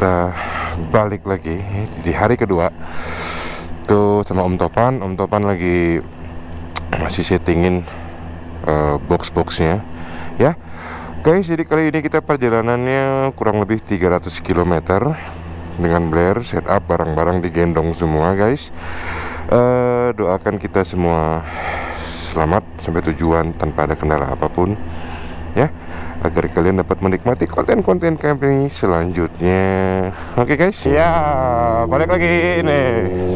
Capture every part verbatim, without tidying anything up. kita balik lagi di hari kedua tuh sama Om Topan. Om Topan lagi masih settingin uh, box-boxnya ya guys. Jadi kali ini kita perjalanannya kurang lebih tiga ratus kilometer dengan Blair, setup barang-barang digendong semua guys. Uh, doakan kita semua selamat sampai tujuan tanpa ada kendala apapun ya, agar kalian dapat menikmati konten-konten kami selanjutnya. Oke okay guys, ya balik lagi ini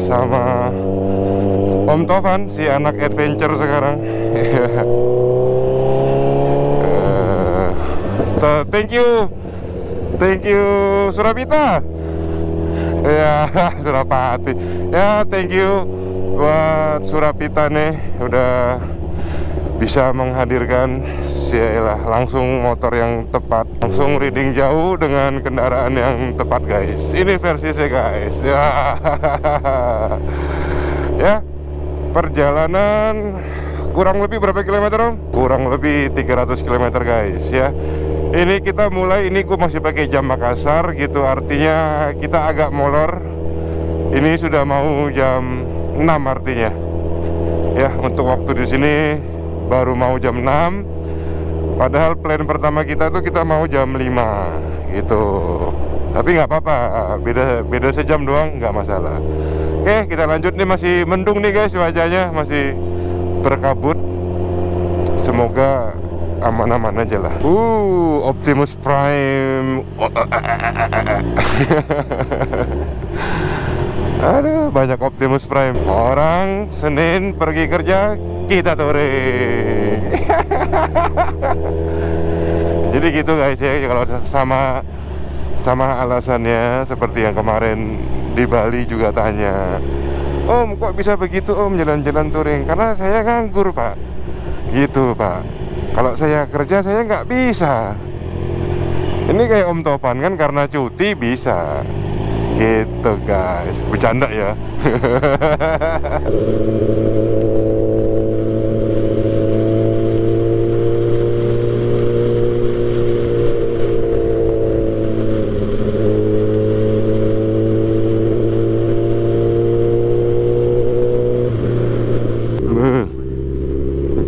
sama Om Topan, si anak adventure sekarang. uh, thank you thank you Surapita ya, Surapati ya, thank you buat Surapita nih udah bisa menghadirkan Yaelah, langsung motor yang tepat, langsung riding jauh dengan kendaraan yang tepat guys. Ini versi saya guys ya. Ya, perjalanan kurang lebih berapa kilometer Om? Kurang lebih tiga ratus kilometer guys ya. Ini kita mulai, ini gue masih pakai jam Makassar gitu, artinya kita agak molor. Ini sudah mau jam enam artinya ya, untuk waktu di sini baru mau jam enam. Padahal plan pertama kita itu kita mau jam lima gitu. Tapi nggak apa-apa, beda beda sejam doang nggak masalah. Oke, kita lanjut nih, masih mendung nih guys wajahnya, masih berkabut. Semoga aman-aman aja lah. Uh, Optimus Prime. Aduh, banyak Optimus Prime. Orang Senin pergi kerja, kita touring. Jadi gitu guys ya, kalau sama sama alasannya seperti yang kemarin di Bali juga tanya, Om kok bisa begitu Om jalan-jalan touring? Karena saya nganggur Pak, gitu Pak. Kalau saya kerja saya nggak bisa. Ini kayak Om Topan kan karena cuti bisa. Gitu guys, bercanda ya.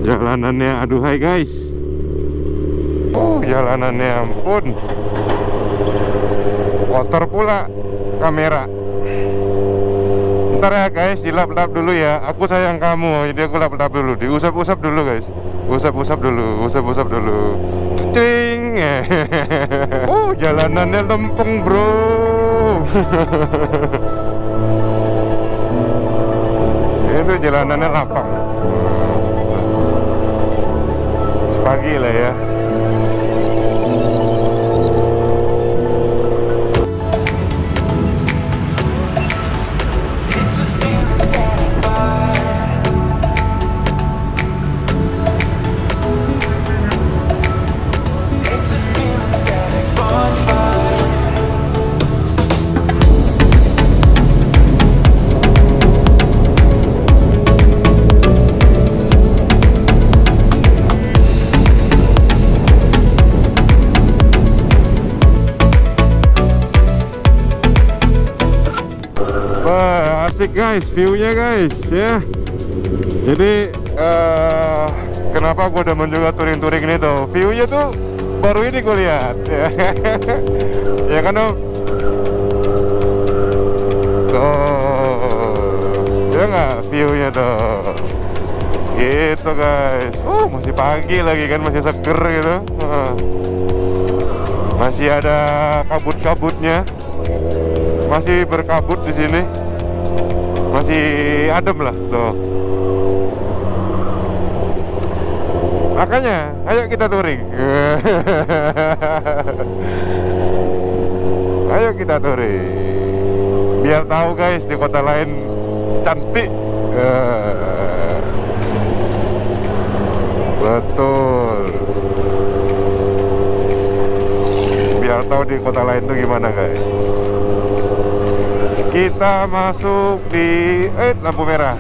Jalanannya, aduhai guys. Oh, jalanannya ampun. Kotor pula kamera. Ntar ya guys, dilap-lap dulu ya. Aku sayang kamu, jadi aku lap-lap dulu. Diusap-usap dulu guys. Usap-usap dulu, usap-usap dulu. Cing. Oh, jalanannya lempeng bro. Itu jalanannya lapang. Pagi lah ya. Guys, view-nya guys ya. Jadi uh, kenapa gue udah mencoba touring-touring ini tuh, view-nya tuh baru ini gue lihat. Ya kan Om? Tuh ya nggak view-nya tuh gitu guys. Uh masih pagi lagi kan, masih seger gitu, uh, masih ada kabut-kabutnya, masih berkabut di sini. Masih adem lah tuh. Makanya, ayo kita touring. Ayo kita touring. Biar tahu guys di kota lain cantik. Betul. Biar tahu di kota lain tuh gimana guys. Kita masuk di eh, lampu merah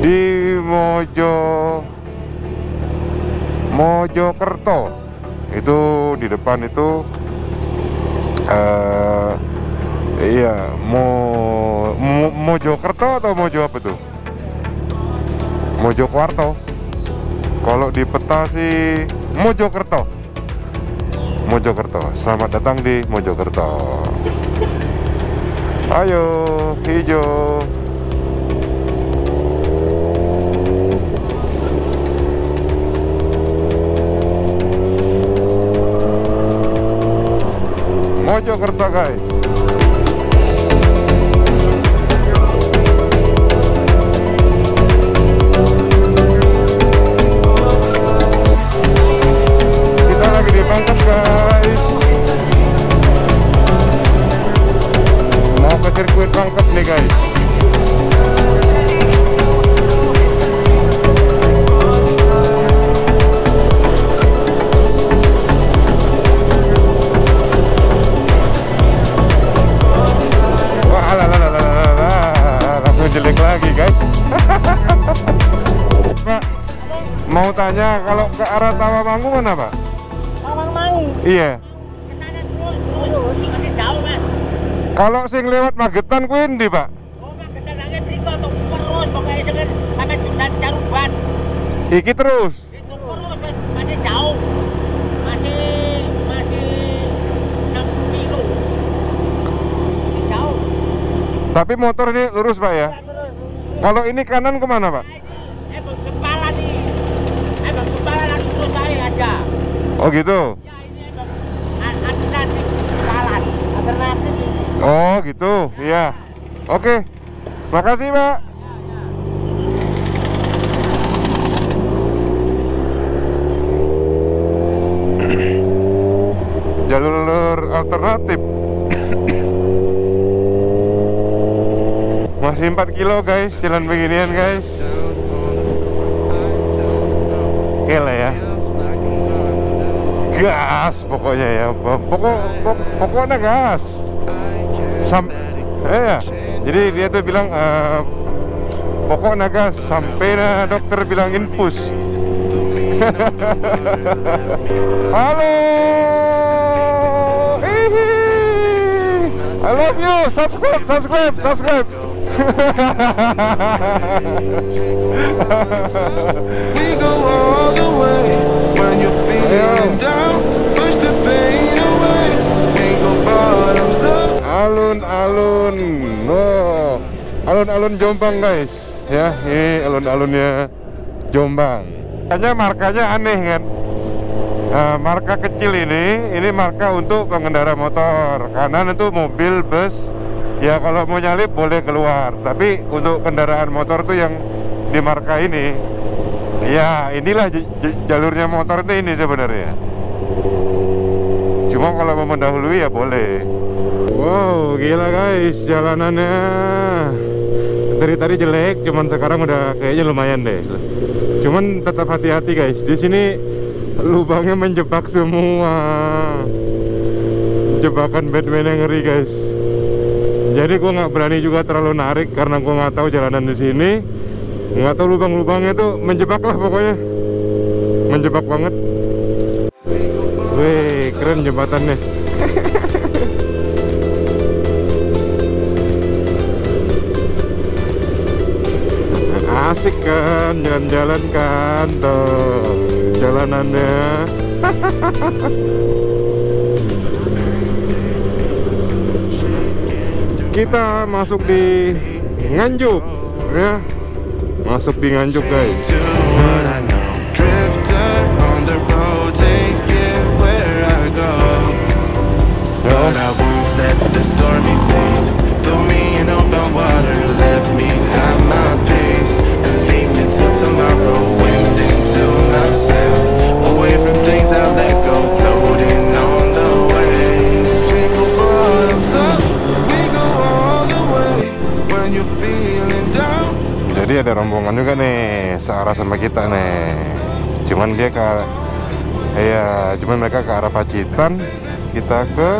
di Mojo Mojokerto. Itu di depan itu uh, iya Mo, Mo, Mojokerto atau Mojo apa tuh? Mojokerto. Kalau di peta sih Mojokerto. Mojokerto. Selamat datang di Mojokerto. Ayo hijau. Mojokerto guys. Kita lagi di Makassar guys. Mau ke sirkuit Makassar nih guys. Jelek lagi guys. Pak, mau tanya kalau ke arah Tawangmangu mana Pak? Tawangmangu? Iya. Masih jauh Mas. Kalau sing lewat Magetan kuwi ndi Pak? Oh Magetan nang mriko tok terus pokoke denger sampe jurusan Caruban. Iki terus? Iki terus Mas, masih jauh. Masih masih enam kilo. Masih jauh. Tapi motor ini lurus Pak ya? Kalau ini kanan kemana Pak? Eh bang Jepala nih, eh bang Jepala lagi terus saya aja. Oh gitu? Ya ini bang alternatif jalan, alternatif ini. Oh gitu, iya. Oke, makasih Pak. Jalur alternatif. Masih empat kilo guys, jalan beginian guys. Oke lah ya. Gas pokoknya ya. Pokok, pok, pokoknya gas. Sam eh, ya. Jadi dia tuh bilang uh, pokoknya gas sampai nah, dokter bilang infus. Halo. Hihi. I love you. Subscribe, subscribe, subscribe. We go all the way when you're feeling down, push the pain away, ain't no bottoms up. Alun-alun, oh, alun-alun Jombang guys, ya ini alun-alunnya Jombang. Hanya markanya aneh kan? Nah, marka kecil ini, ini marka untuk pengendara motor. Kanan itu mobil, bus. Ya kalau mau nyalip boleh keluar, tapi untuk kendaraan motor tuh yang di marka ini, ya inilah jalurnya motor tuh ini sebenarnya. Cuma kalau mau mendahului ya boleh. Wow, gila guys, jalanannya dari tadi jelek, cuman sekarang udah kayaknya lumayan deh. Cuman tetap hati-hati guys, di sini lubangnya menjebak semua, jebakan Batman yang ngeri guys. Jadi gue nggak berani juga terlalu narik karena gue nggak tahu jalanan di sini, nggak tahu lubang-lubangnya tuh menjebak lah pokoknya, menjebak banget. Wih keren jembatannya. Asik kan jalan-jalan kan tuh jalanannya. Kita masuk di Nganjuk ya, masuk di Nganjuk guys. Jadi ada rombongan juga nih searah sama kita nih, cuman dia ke ya cuman mereka ke arah Pacitan, kita ke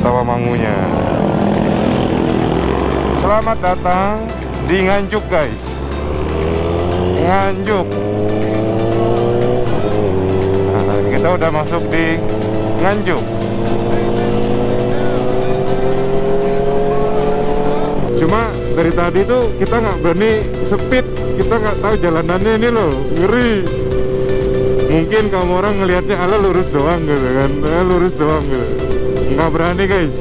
Tawangmangunya. Selamat datang di Nganjuk guys. Nganjuk. Nah, kita udah masuk di Nganjuk. dari tadi tuh kita nggak berani speed, kita nggak tahu jalanannya ini loh, ngeri. Mungkin kamu orang ngelihatnya ala lurus doang gitu kan, ala lurus doang gitu. Nggak berani guys,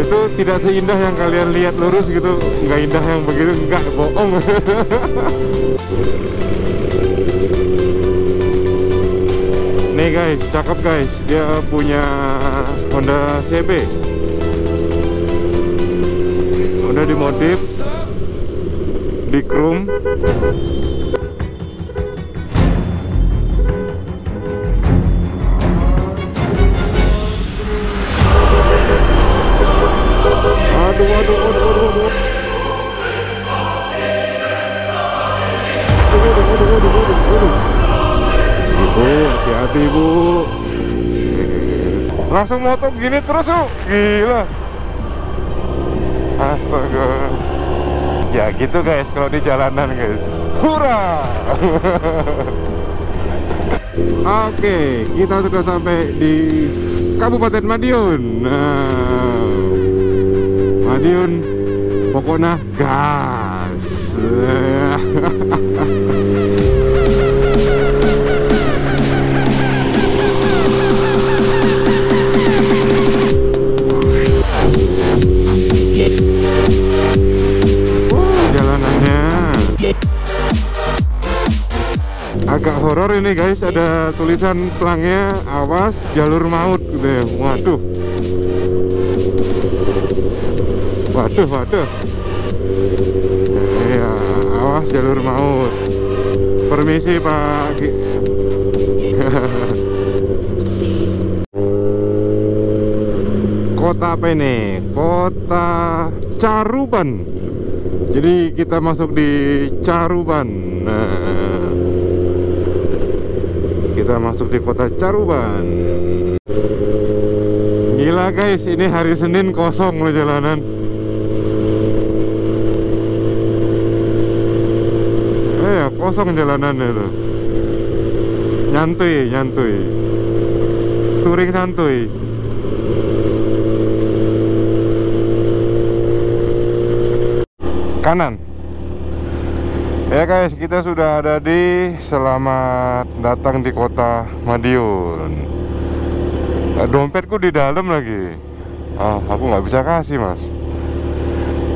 itu tidak seindah yang kalian lihat lurus gitu, nggak indah yang begitu, nggak, bohong. Nih guys, cakep guys, dia punya Honda C B, udah dimodif, dikrum. Aduh, aduh, aduh, aduh, aduh. Aduh, aduh, aduh, aduh, aduh, aduh. Ibu, hati-hati ibu. Langsung motor gini terus yuk. Gila. Astaga. Ya gitu guys, kalau di jalanan guys. Hurrah. Oke, kita sudah sampai di Kabupaten Madiun. Nah, Madiun pokoknya gas. Jalanannya agak horor ini guys, ada tulisan pelangnya awas jalur maut gitu ya. Waduh. Waduh, waduh. Iya, awas jalur maut. Permisi Pak. Kota apa ini? Kota Caruban. Jadi kita masuk di Caruban. Nah, kita masuk di kota Caruban. Gila guys, ini hari Senin kosong loh jalanan. Kosong jalanannya tuh, nyantui, nyantui, touring santuy. Kanan. Ya guys, kita sudah ada di, selamat datang di kota Madiun. Dompetku di dalam lagi. Ah, aku nggak bisa kasih mas.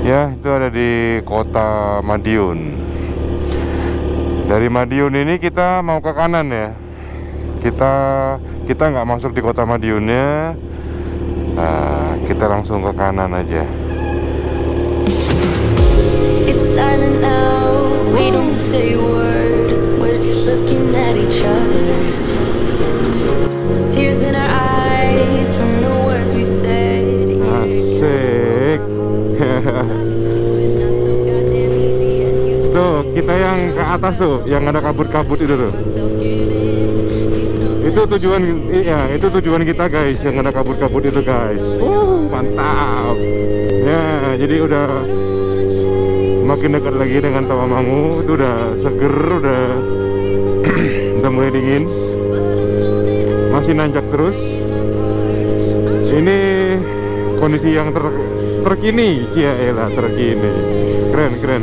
Ya, itu ada di kota Madiun. Dari Madiun ini kita mau ke kanan ya. Kita kita nggak masuk di kota Madiunnya. Nah, kita langsung ke kanan aja. It's silent now. We don't say a word. We're just looking at each other. Tears in our eyes from the words we said. Asik. Tuh, kita yang ke atas tuh, yang ada kabut-kabut itu tuh. Itu tujuan, iya, itu tujuan kita guys, yang ada kabut-kabut itu guys. Uh, mantap. Ya, jadi udah makin dekat lagi dengan Tawangmangu, itu udah seger, udah udah mulai dingin. Masih nanjak terus. Ini kondisi yang ter, terkini, ya elah, terkini. Keren, keren.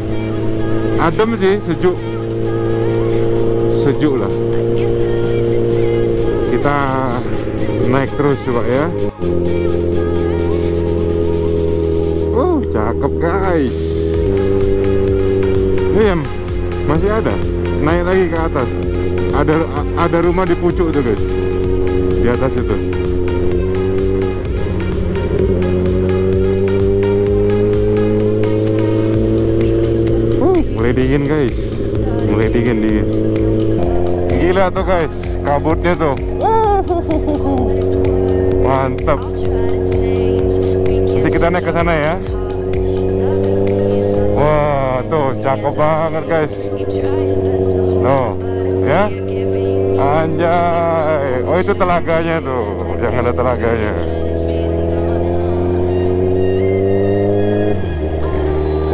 Adem sih, sejuk, sejuk lah. Kita naik terus coba ya. Oh, cakep guys. Iya, masih ada. Naik lagi ke atas. Ada ada rumah di pucuk tuh guys. Di atas itu. Mulai dingin guys, mulai dingin dingin. Gila tuh guys, kabutnya tuh. Mantap. Nanti kita naik ke sana ya. Wah, tuh cakep banget guys. Tuh, ya. Anjay. Oh itu telaganya tuh, yang ada telaganya.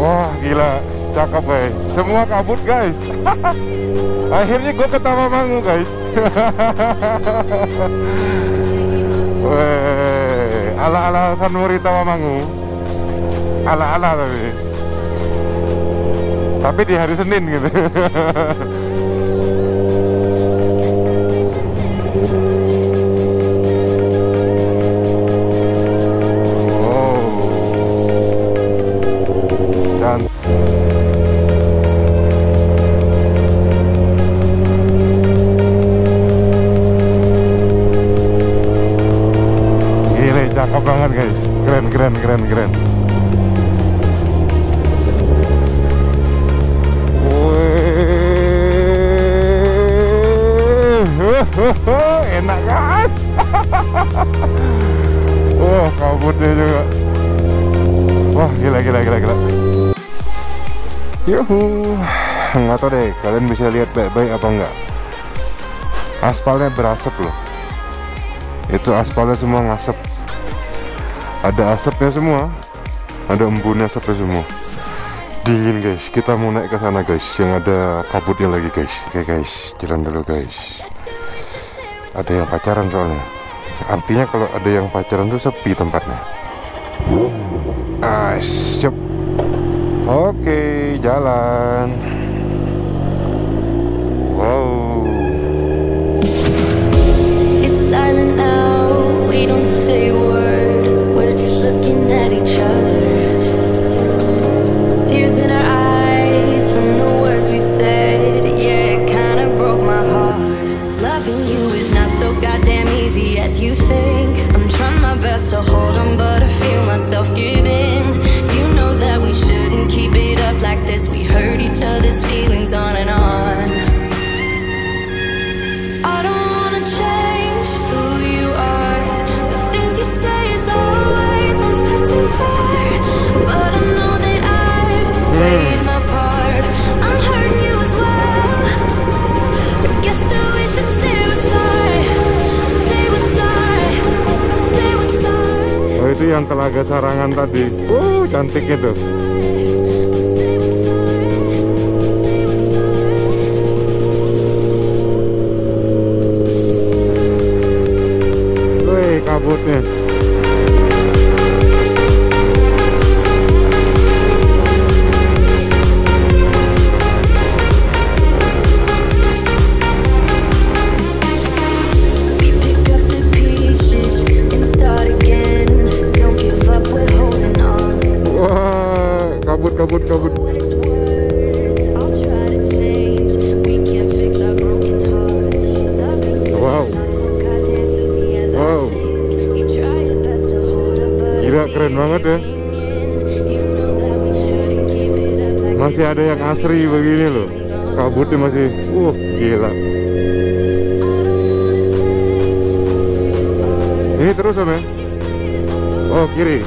Wah gila. Cakep guys, semua kabut guys. Akhirnya gue ke Tawangmangu guys. Weh, ala-ala SUNMORI Tawangmangu. ala-ala tapi tapi di hari Senin gitu. Keren, keren, keren, keren. Wih, enak kan? Wah, kabutnya juga. Wah, gila, gila, gila, gila. Yuhu. Nggak tahu deh, kalian bisa lihat baik-baik apa enggak. Aspalnya berasap loh. Itu aspalnya semua ngasep. Ada asapnya semua, ada embunnya asapnya semua. Dingin guys, kita mau naik ke sana guys, yang ada kabutnya lagi guys. Oke guys, jalan dulu guys. Ada yang pacaran soalnya. Artinya kalau ada yang pacaran tuh sepi tempatnya. Asyap. Oke, jalan. Wow. It's silent now, we don't say a word. Just looking at each other, tears in our eyes from the words we said. Yeah, it kinda broke my heart. Loving you is not so goddamn easy as you think. I'm trying my best to hold on, but I feel myself giving. You know that we shouldn't keep it up like this. We hurt each other's feelings on and on. I don't wanna change who you are. The things you say is all. Oh, itu yang Telaga Sarangan tadi. Uh, cantik itu. Wih, kabutnya. Kabut-kabut. Wow. Wow. Gila, keren banget ya. Masih ada yang asri begini loh. Kabutnya masih uh gila. Ini terus apa ya? Oh, kiri.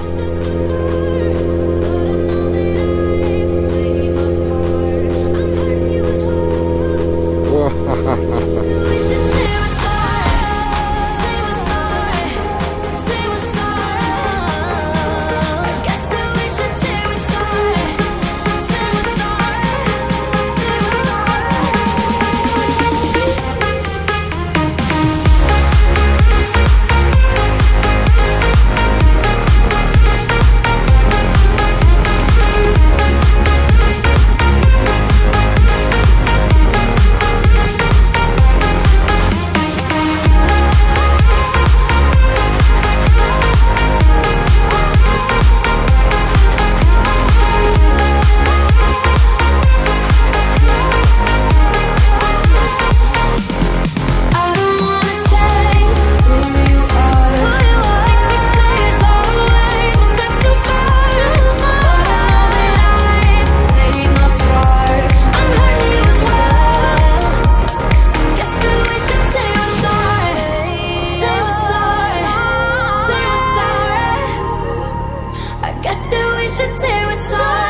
Guess that we should say we're sorry.